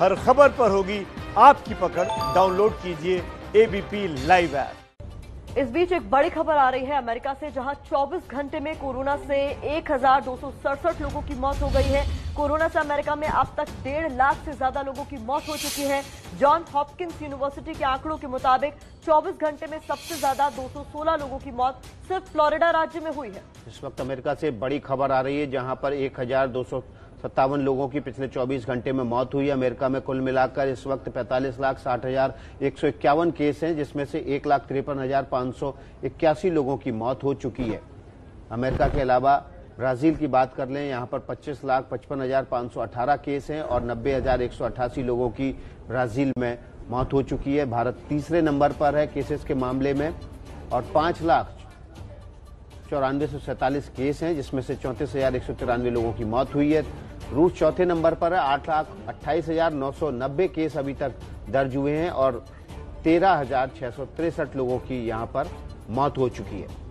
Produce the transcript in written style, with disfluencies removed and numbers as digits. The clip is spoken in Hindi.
हर खबर पर होगी आपकी पकड़। डाउनलोड कीजिए एबीपी लाइव ऐप। इस बीच एक बड़ी खबर आ रही है अमेरिका से, जहां 24 घंटे में कोरोना से 1267 लोगों की मौत हो गई है। कोरोना से अमेरिका में अब तक 1.5 लाख से ज्यादा लोगों की मौत हो चुकी है। जॉन हॉपकिंस यूनिवर्सिटी के आंकड़ों के मुताबिक 24 घंटे में सबसे ज्यादा 216 लोगों की मौत सिर्फ फ्लोरिडा राज्य में हुई है। इस वक्त अमेरिका से बड़ी खबर आ रही है, जहां पर 1,257 लोगों की पिछले 24 घंटे में मौत हुई है। अमेरिका में कुल मिलाकर इस वक्त 45,60,151 केस हैं, जिसमें से 1,53,581 लोगों की मौत हो चुकी है। अमेरिका के अलावा ब्राजील की बात कर लें, यहाँ पर 25,55,518 केस हैं और 90,188 लोगों की ब्राजील में मौत हो चुकी है। भारत तीसरे नंबर पर है केसेस के मामले में और 5,94,047 केस हैं, जिसमें से 34,193 लोगों की मौत हुई है। रूस चौथे नंबर पर है, 8,28,990 केस अभी तक दर्ज हुए हैं और 13,663 लोगों की यहाँ पर मौत हो चुकी है।